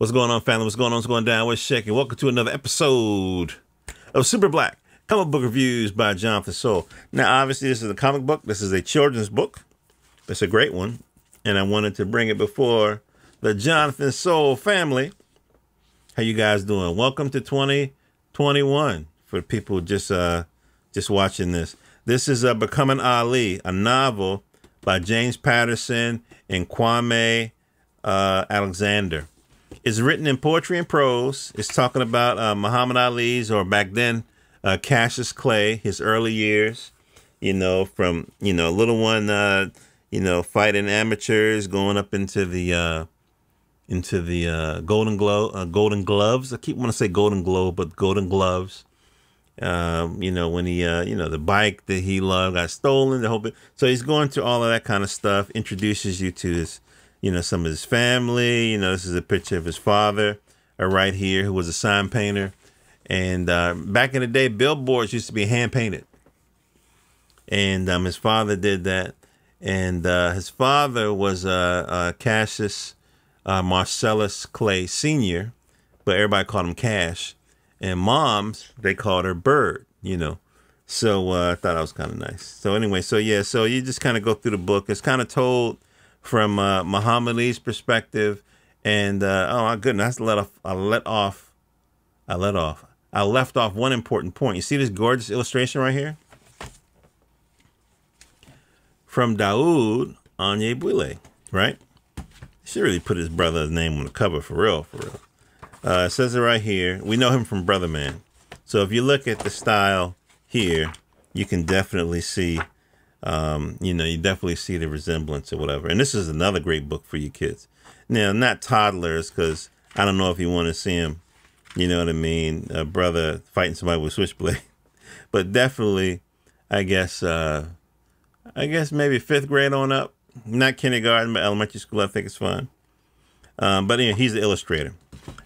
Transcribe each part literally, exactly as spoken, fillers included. What's going on, family? What's going on? What's going down? What's shaking? Welcome to another episode of Super Black Comic Book Reviews by Jonathan Soul. Now, obviously, this is a comic book. This is a children's book. It's a great one. And I wanted to bring it before the Jonathan Soul family. How you guys doing? Welcome to twenty twenty-one for people just uh, just watching this. This is uh, Becoming Ali, a novel by James Patterson and Kwame uh, Alexander. It's written in poetry and prose. It's talking about uh, Muhammad Ali's, or back then, uh, Cassius Clay, his early years, you know, from, you know, a little one, uh, you know, fighting amateurs, going up into the, uh, into the uh, golden, glo uh, golden gloves. I keep wanting to say golden globe, but golden gloves. Um, you know, when he, uh, you know, the bike that he loved got stolen, the whole bit. So he's going through all of that kind of stuff, introduces you to his, you know, some of his family. You know, this is a picture of his father uh, right here, who was a sign painter. And uh, back in the day, billboards used to be hand painted. And um, his father did that. And uh, his father was uh, uh, Cassius uh, Marcellus Clay Senior, but everybody called him Cash. And mom's, they called her Bird, you know. So uh, I thought that was kind of nice. So anyway, so yeah, so you just kind of go through the book. It's kind of told from uh, Muhammad Ali's perspective. And uh, oh my goodness, I let off, I let off, I let off, I left off one important point. You see this gorgeous illustration right here from Daoud Anyebwile, right? Should really put his brother's name on the cover for real, for real. Uh, it says it right here. We know him from Brother Man. So if you look at the style here, you can definitely see, um, you know, you definitely see the resemblance or whatever. And this is another great book for you kids. Now, not toddlers, because I don't know if you want to see him, you know what I mean, a brother fighting somebody with switchblade. But definitely, I guess, uh, I guess maybe fifth grade on up. Not kindergarten, but elementary school, I think it's fine. Um, but anyway, he's the illustrator.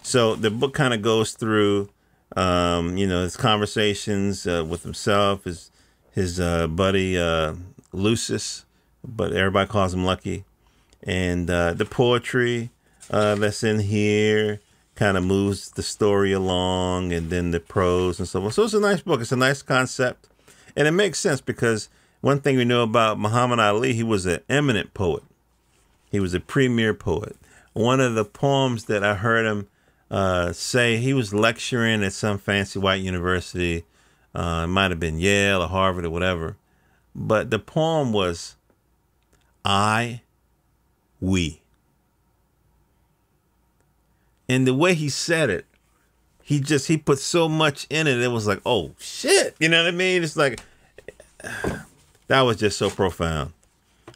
So the book kind of goes through, um, you know, his conversations uh, with himself, his his uh, buddy uh, Lucius, but everybody calls him Lucky, and uh, the poetry uh, that's in here kind of moves the story along, and then the prose and so on. So it's a nice book. It's a nice concept, and it makes sense because one thing we know about Muhammad Ali, he was an eminent poet. He was a premier poet. One of the poems that I heard him uh, say, he was lecturing at some fancy white university. Uh, it might have been Yale or Harvard or whatever. But the poem was, I, we. And the way he said it, he just, he put so much in it. It was like, oh, shit. You know what I mean? It's like, that was just so profound.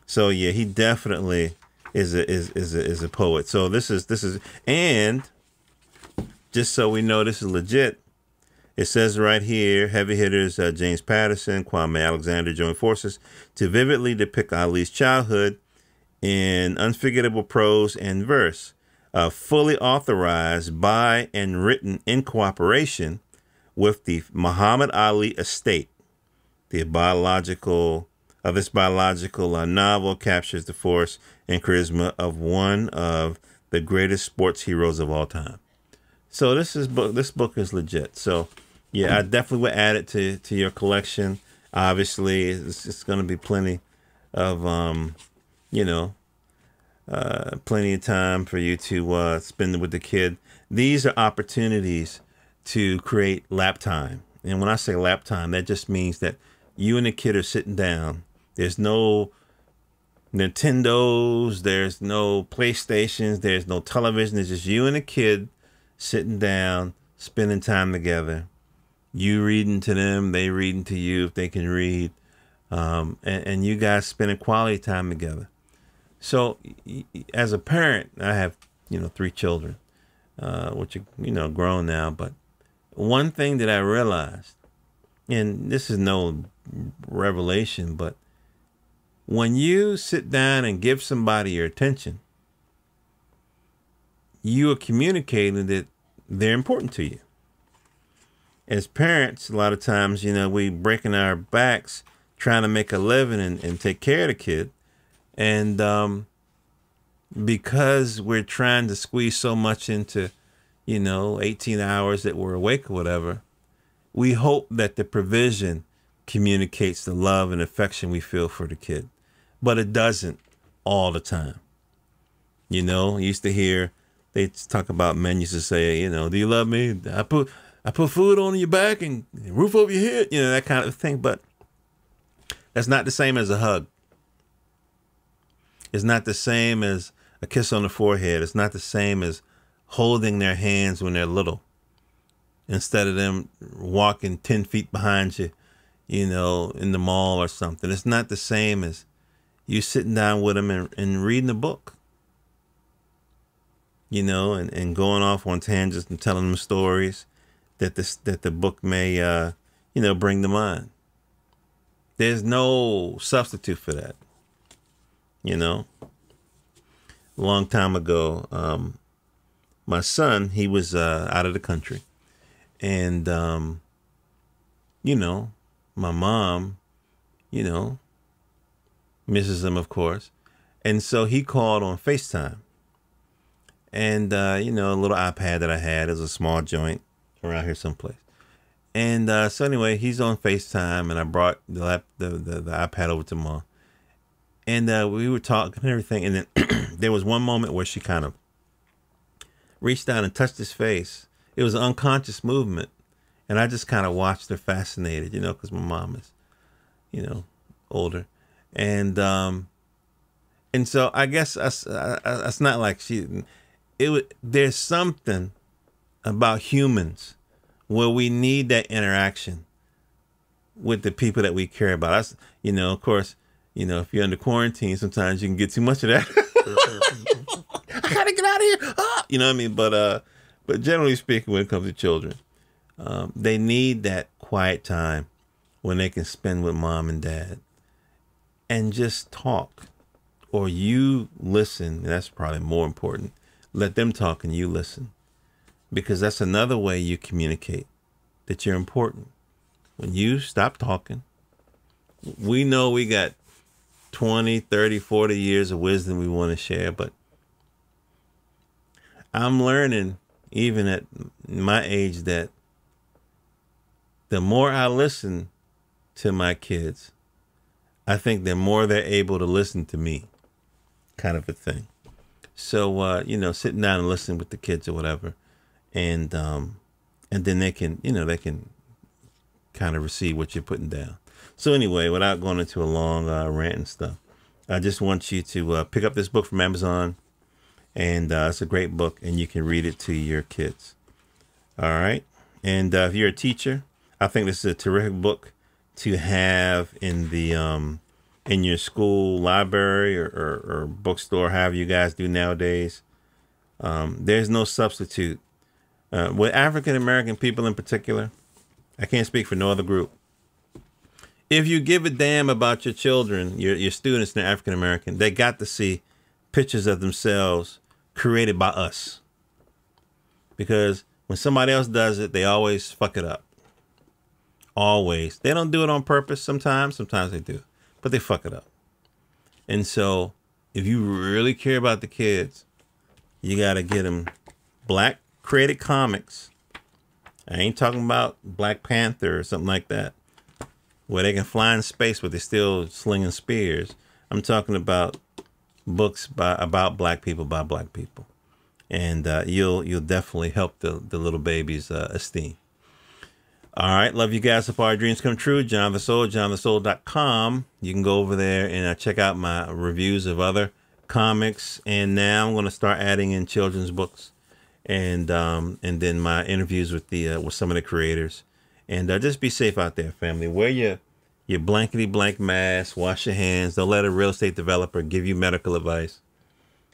So, yeah, he definitely is a, is is a, is a poet. So this is this is and just so we know this is legit. It says right here, heavy hitters uh, James Patterson, Kwame Alexander joined forces to vividly depict Ali's childhood in unforgettable prose and verse, uh, fully authorized by and written in cooperation with the Muhammad Ali Estate. The biological of uh, this biological uh, novel captures the force and charisma of one of the greatest sports heroes of all time. So this is book. This book is legit. So yeah, I definitely would add it to to your collection. Obviously, it's, it's going to be plenty of um, you know, uh, plenty of time for you to uh, spend with the kid. These are opportunities to create lap time, and when I say lap time, that just means that you and the kid are sitting down. There's no Nintendos, there's no PlayStations, there's no television. It's just you and a kid sitting down, spending time together. You reading to them, they reading to you if they can read, um, and, and you guys spending quality time together. So, as a parent, I have you know three children, uh, which are you know grown now. But one thing that I realized, and this is no revelation, but when you sit down and give somebody your attention, you are communicating that they're important to you. As parents, a lot of times, you know, we breaking our backs trying to make a living and, and take care of the kid. And um, because we're trying to squeeze so much into, you know, eighteen hours that we're awake or whatever, we hope that the provision communicates the love and affection we feel for the kid. But it doesn't all the time. You know, you used to hear, they talk about, men used to say, you know, do you love me? I put, I put food on your back and roof over your head, you know, that kind of thing. But that's not the same as a hug. It's not the same as a kiss on the forehead. It's not the same as holding their hands when they're little, instead of them walking ten feet behind you, you know, in the mall or something. It's not the same as you sitting down with them and, and reading a book, you know, and, and going off on tangents and telling them stories that this, that the book may, uh, you know, bring to mind. There's no substitute for that. You know, a long time ago, um, my son, he was uh, out of the country, and, um, you know, my mom, you know, misses him, of course. And so he called on FaceTime. And, uh, you know, a little iPad that I had is a small joint around here someplace. And uh, so anyway, he's on FaceTime, and I brought the, lap, the, the, the iPad over to Mom. And uh, we were talking and everything. And then there was one moment where she kind of reached down and touched his face. It was an unconscious movement. And I just kind of watched her fascinated, you know, because my mom is, you know, older. And um, and so I guess I, I, I, it's not like she... It, there's something about humans where we need that interaction with the people that we care about. That's, you know, of course, you know, if you're under quarantine, sometimes you can get too much of that. I gotta get out of here. Ah! You know what I mean? But uh, but generally speaking, when it comes to children, um, they need that quiet time when they can spend with mom and dad and just talk, or you listen. And that's probably more important. Let them talk and you listen, because that's another way you communicate that you're important. When you stop talking, we know we got twenty, thirty, forty years of wisdom we want to share, but I'm learning even at my age that the more I listen to my kids, I think the more they're able to listen to me, kind of a thing. So, uh, you know, sitting down and listening with the kids or whatever. And um, and then they can, you know, they can kind of receive what you're putting down. So anyway, without going into a long uh, rant and stuff, I just want you to uh, pick up this book from Amazon. And uh, it's a great book, and you can read it to your kids. All right. And uh, if you're a teacher, I think this is a terrific book to have in the um in your school library or, or, or bookstore, however you guys do nowadays. Um, there's no substitute. Uh, with African-American people in particular, I can't speak for no other group. If you give a damn about your children, your, your students, and they're African-American, they got to see pictures of themselves created by us. Because when somebody else does it, they always fuck it up. Always. They don't do it on purpose sometimes. Sometimes they do. But they fuck it up. And so if you really care about the kids, you got to get them black created comics. I ain't talking about Black Panther or something like that, where they can fly in space, but they're still slinging spears. I'm talking about books by, about black people by black people. And uh, you'll you'll definitely help the, the little babies uh, esteem. All right. Love you guys. So far, our dreams come true. John the Soul, john the soul dot com. You can go over there and uh, check out my reviews of other comics. And now I'm going to start adding in children's books, and um, and then my interviews with the uh, with some of the creators. And uh, just be safe out there, family. Wear your your blankety blank mask. Wash your hands. Don't let a real estate developer give you medical advice.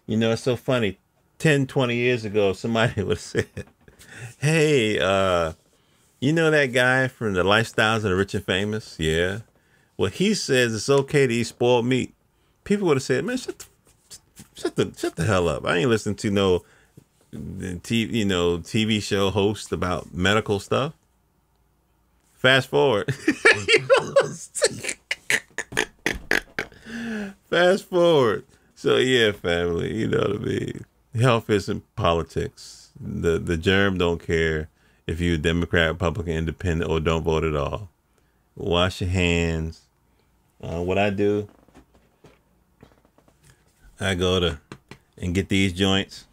You know, it's so funny. ten, twenty years ago, somebody would have said, "Hey, uh." you know that guy from the Lifestyles of the Rich and Famous? Yeah. Well, he says it's okay to eat spoiled meat. People would have said, man, shut the, shut the, shut the hell up. I ain't listening to no T V, you know, T V show host about medical stuff. Fast forward. Fast forward. So yeah, family, you know what I mean? Health isn't politics. The the germ don't care if you're Democrat, Republican, Independent, or don't vote at all. Wash your hands. Uh, what I do, I go to and get these joints,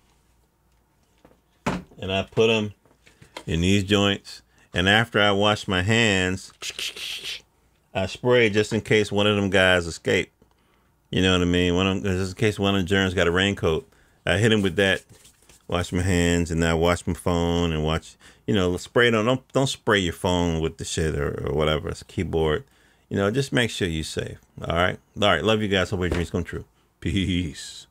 and I put them in these joints. And after I wash my hands, I spray just in case one of them guys escape. You know what I mean? One of them, just in case one of the germs got a raincoat, I hit him with that. Wash my hands, and I wash my phone, and watch. You know, spray don't don't, don't spray your phone with the shit or, or whatever. It's a keyboard. You know, just make sure you're safe. All right, all right. Love you guys. Hope your dreams come true. Peace.